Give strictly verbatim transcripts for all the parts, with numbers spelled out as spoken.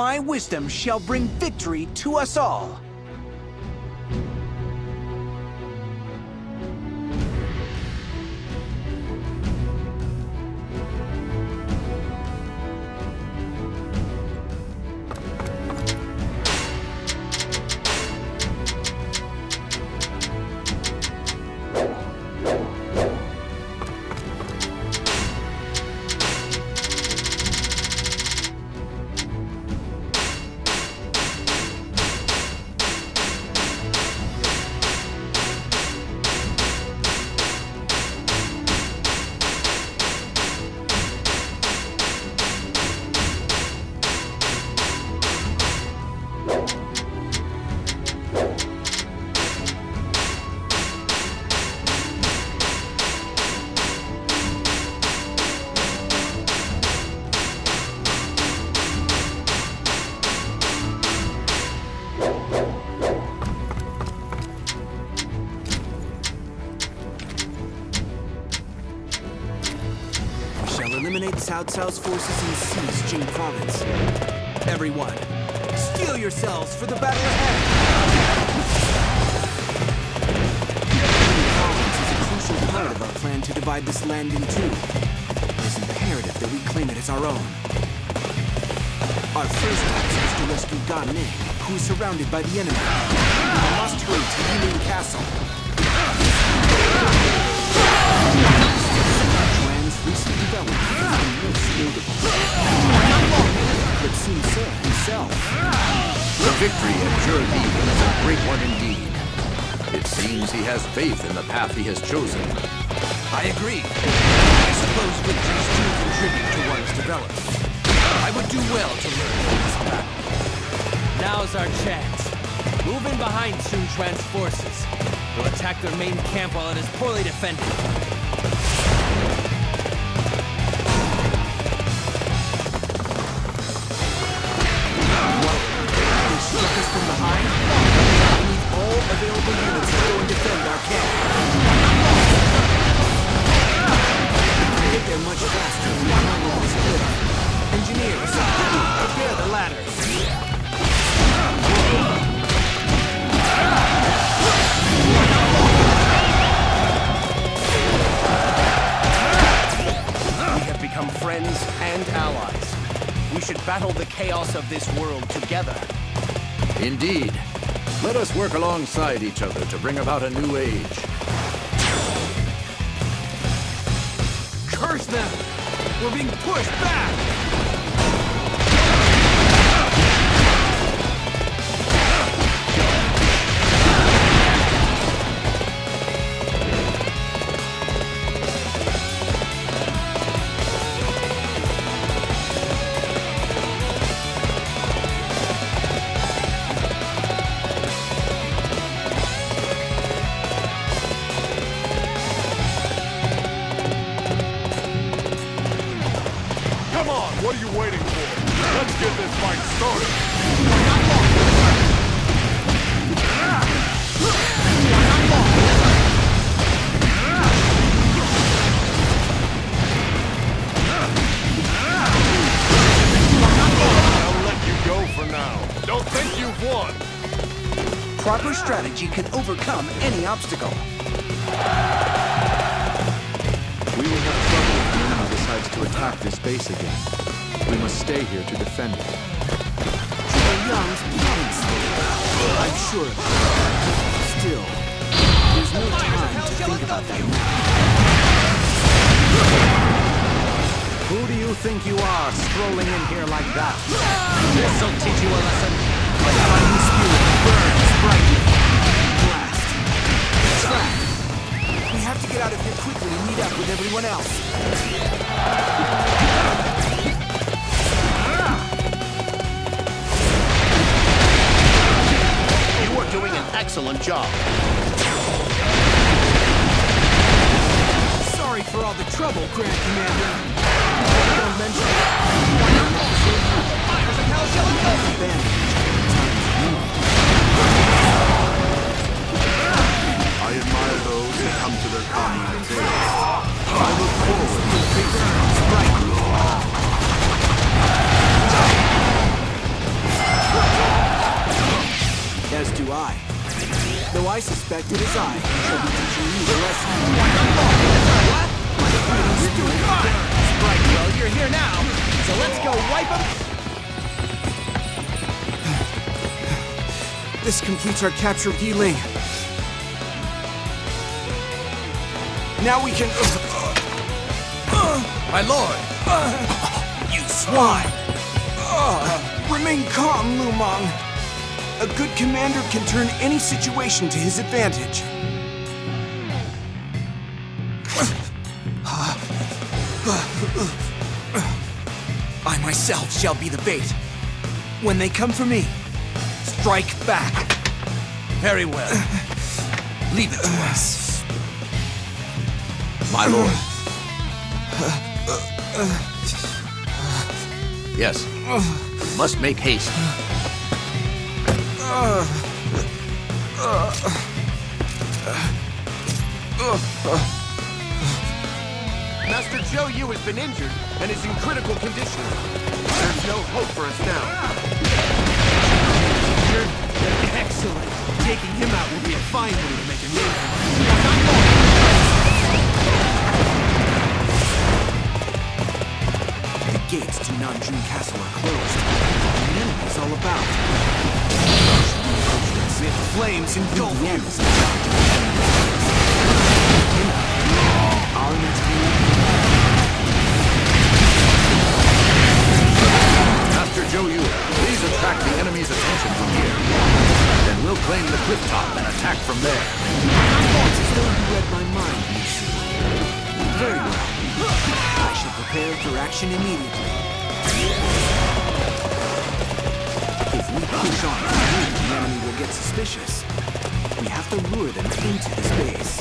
my wisdom shall bring victory to us all. Cao South's forces and seize Jing province. Everyone, steel yourselves for the battle ahead! Jing province is a crucial part of our plan to divide this land in two. It is imperative that we claim it as our own. Our first task is to rescue Da Ning, who is surrounded by the enemy. We must hurry to Union Castle. Recent development has been most notable. But soon said himself. The victory at Zhou Yu is a great one indeed. It seems he has faith in the path he has chosen. I agree. I suppose victories do contribute to one's development. I would do well to learn from this battle. Now's our chance. Move in behind Sun Quan's forces. We'll attack their main camp while it is poorly defended. Of this world together. Indeed. Let us work alongside each other to bring about a new age. Curse them! We're being pushed back! Proper strategy can overcome any obstacle. We will have trouble if the enemy decides to attack this base again. We must stay here to defend it. Xiangyang's promise. I'm sure of it. Still, there's no time to think about that. Who do you think you are, strolling in here like that? This'll teach you a lesson. My fighting spirit burns brightly. Blast. Slap. We have to get out of here quickly and meet up with everyone else. You are doing an excellent job. Sorry for all the trouble, Grand Commander. Don't mention it. Fires of hell shall go. I admire those who come to their comrades' aid. I look forward to victory. Strike! suspect it is I who shall be teaching you the lesson. What the fuck? What? You're doing fine! Sprite, bro, you're here now, so let's go wipe them. This completes our capture of Yi Ling. Now we can... My lord! You swine! Remain calm, Lu Meng. A good commander can turn any situation to his advantage. I myself shall be the bait. When they come for me, strike back. Very well. Leave it to us. My lord. Yes. We must make haste. Uh, uh, uh, uh, uh. Master Zhou Yu has been injured and is in critical condition. There's no hope for us now. You're excellent. Taking him out will be a fine way to make a move. The gates to Nanjun Castle are closed. The enemy is all about. With flames engulfing him. Our next move. Master Zhou Yu, please attract the enemy's attention from here. Then we'll claim the cliff top and attack from there. My thoughts as though you read my mind, Lu Su. Very well. I should prepare for action immediately. If we push on, the enemy will get suspicious. We have to lure them into this base.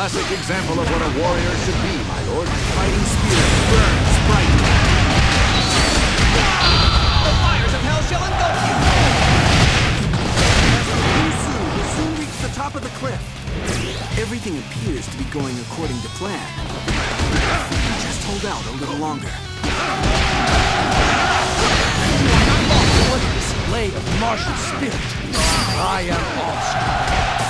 Classic example of what a warrior should be, my lord. Fighting spirit burns brightly. The fires of hell shall engulf you! Lu Su will soon reach the top of the cliff. Everything appears to be going according to plan. We can just hold out a little longer. What a display of martial spirit! I am lost.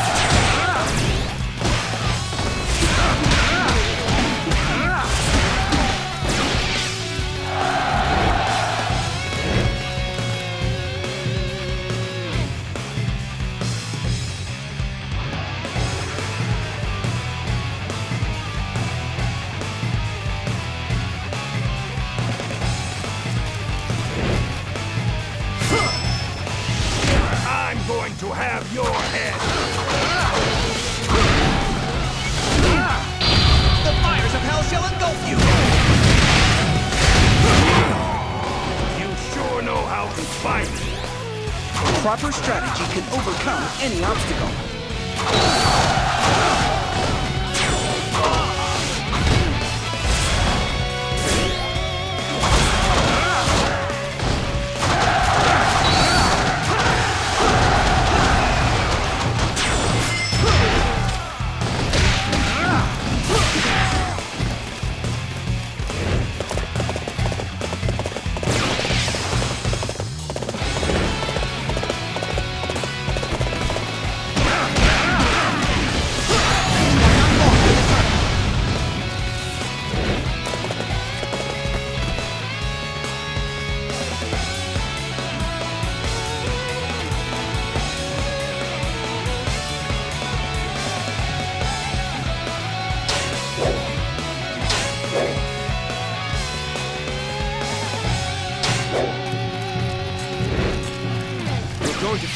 Proper strategy can overcome any obstacle.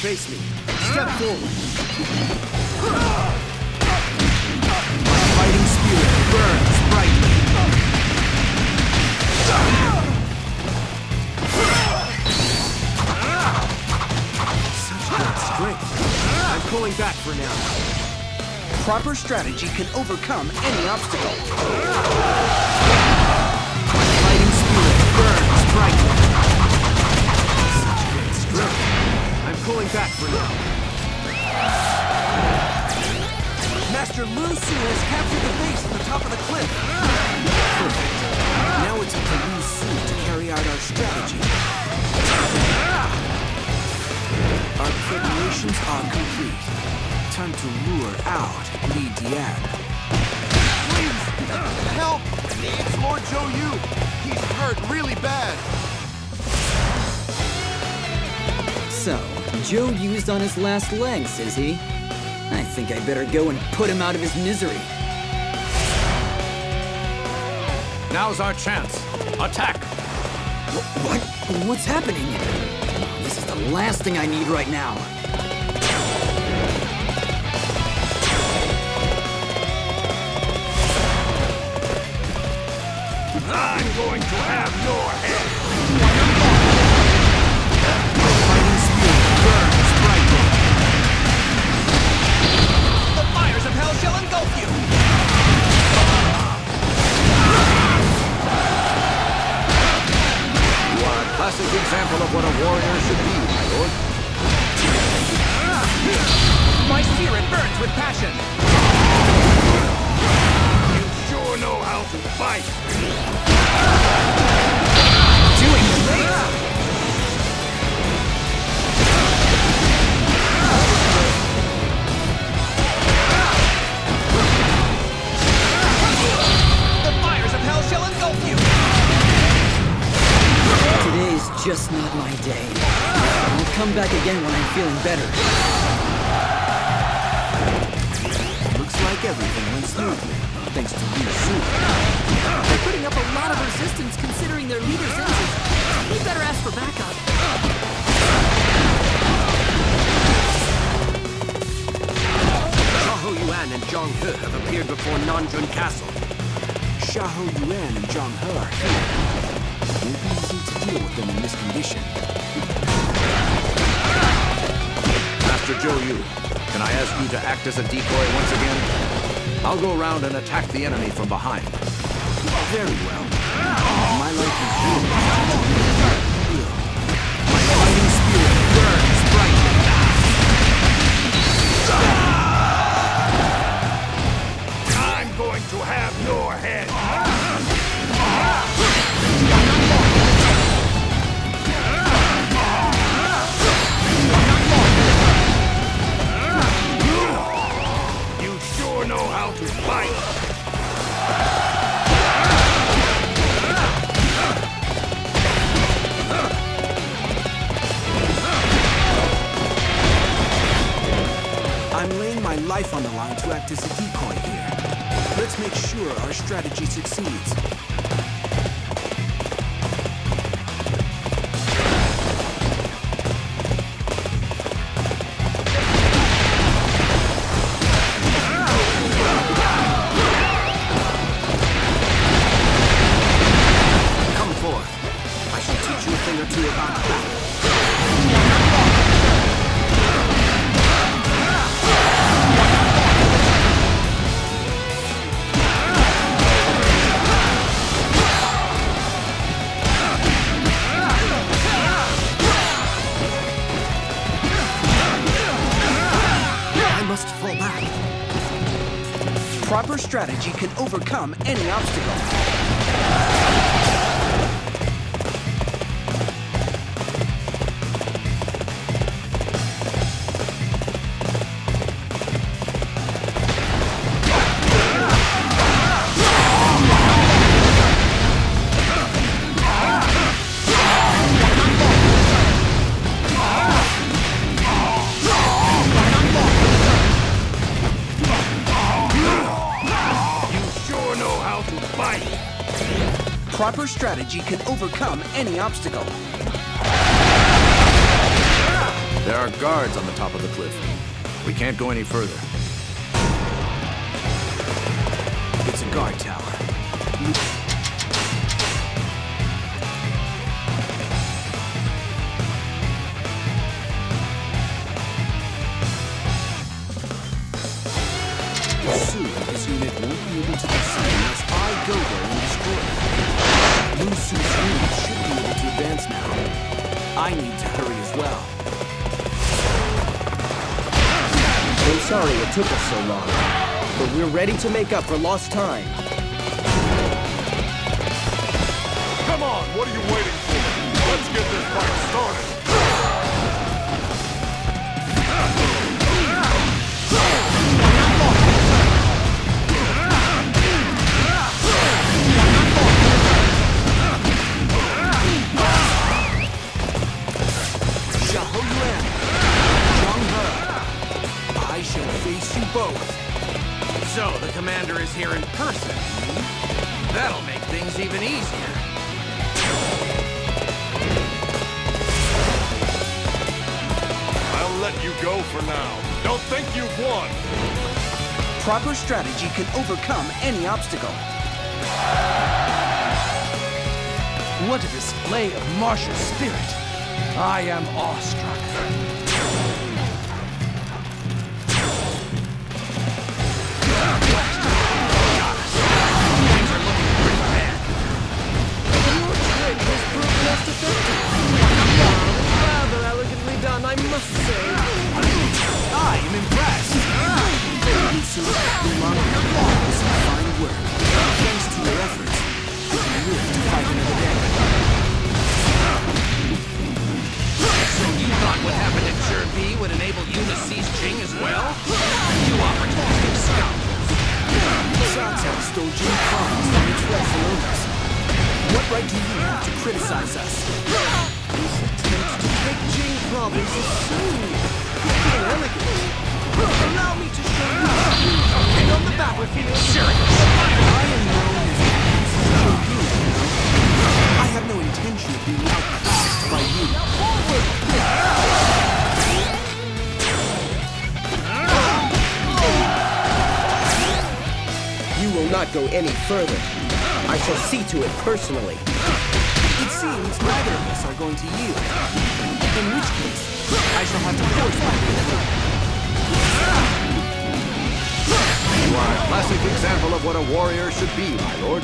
Face me. Step forward. Fighting spirit burns. Such great strength. I'm pulling back for now. Proper strategy can overcome any obstacle. Fighting spirit burns brightly. Such great strength. I'm pulling back for now. Master Lu Su has captured the base at the top of the cliff. Perfect. Now it's up to Lu Su to carry out our strategy. Our preparations are complete. Time to lure out Li Dian. Please, help! It's Lord Zhou Yu. He's hurt really bad. So, Zhou Yu's on his last legs, is he? I think I better go and put him out of his misery. Now's our chance. Attack! Wh what? What's happening? This is the last thing I need right now. I'm going to have your head! Shall engulf you! You are a classic example of what a warrior should be, my lord. My spirit burns with passion! You sure know how to fight! Doing great! Shall engulf you! Today's just not my day. I'll come back again when I'm feeling better. Looks like everything went smoothly, thanks to Lu Su. They're putting up a lot of resistance considering their leader's injuries. We better ask for backup. Xiahou Yuan and Zhang He have appeared before Nanjun Castle. Xiahou Yuan and Zhang He are here. It won't be easy to deal with them in this condition. Master Zhou Yu, can I ask you to act as a decoy once again? I'll go around and attack the enemy from behind. Very well. My life is yours. My fighting spirit burns brightly. I'm going to have your head. I'm laying my life on the line to act as a decoy here. Let's make sure our strategy succeeds. Proper strategy can overcome any obstacle. Proper strategy can overcome any obstacle. There are guards on the top of the cliff. We can't go any further. It's a guard tower. I need to hurry as well. I'm sorry it took us so long, but we're ready to make up for lost time. Come on, what are you waiting for? Let's get this fight started. Face you both. So the commander is here in person. That'll make things even easier. I'll let you go for now. Don't think you've won. Proper strategy can overcome any obstacle. What a display of martial spirit. I am awestruck. Rather elegantly done, I must say. I am impressed. Lu Su, Lu Meng, this is fine work. Thanks to your efforts, I can live to fight another day. So you thought what happened at Zhou Yu would enable you to seize Jing as well? You opportunistic scoundrels. Cao South stole Jing from us and its wealth. What right do you have to criticize us? This attempt to take Jing province is so inelegant. Allow me to show you how you on the battlefield. Sure. I am known as Zhou Yu. I have no intention of being outclassed by you. Forward! You will not go any further. I shall see to it personally. It seems neither of us are going to yield. In which case, I shall have to force my hand. You are a classic example of what a warrior should be, my lord.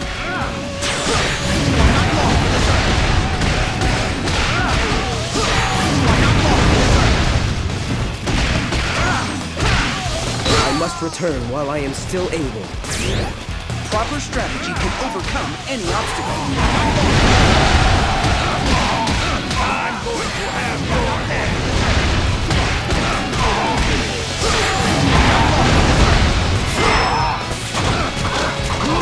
I must return while I am still able. Proper strategy can overcome any obstacle. I'm going to have your head. You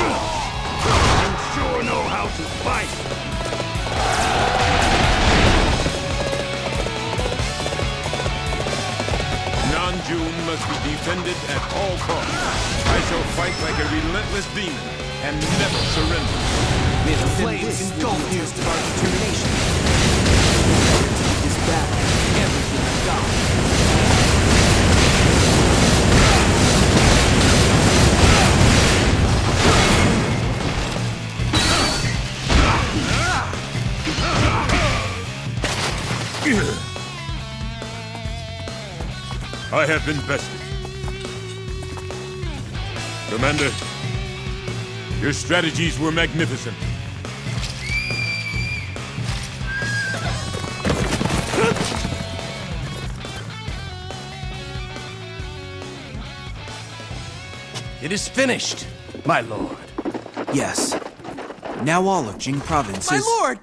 sure know how to fight. Nanjun must be defended at all costs. I shall fight like a relentless demon and never surrender. May the flames engulf you to our determination. This battle is everything I've got. I have invested. Commander, your strategies were magnificent. It is finished, my lord. Yes. Now all of Jing province my is... My lord!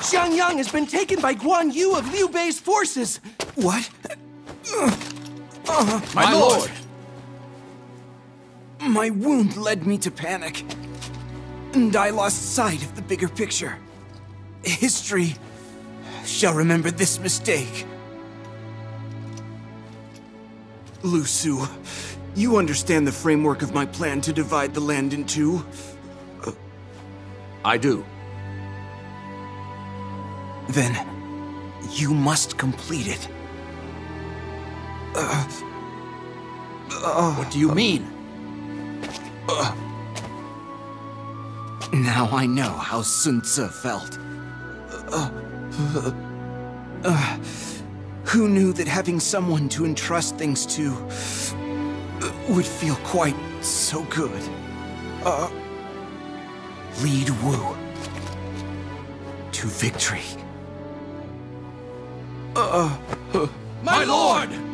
Xiangyang has been taken by Guan Yu of Liu Bei's forces. What? My, my lord! lord. My wound led me to panic, and I lost sight of the bigger picture. History shall remember this mistake. Lu Su, you understand the framework of my plan to divide the land in two? Uh, I do. Then, you must complete it. Uh, uh, what do you mean? Uh, now I know how Sun Tzu felt. Uh, uh, uh, who knew that having someone to entrust things to uh, would feel quite so good? Uh, lead Wu to victory. Uh, uh, my, my lord! lord!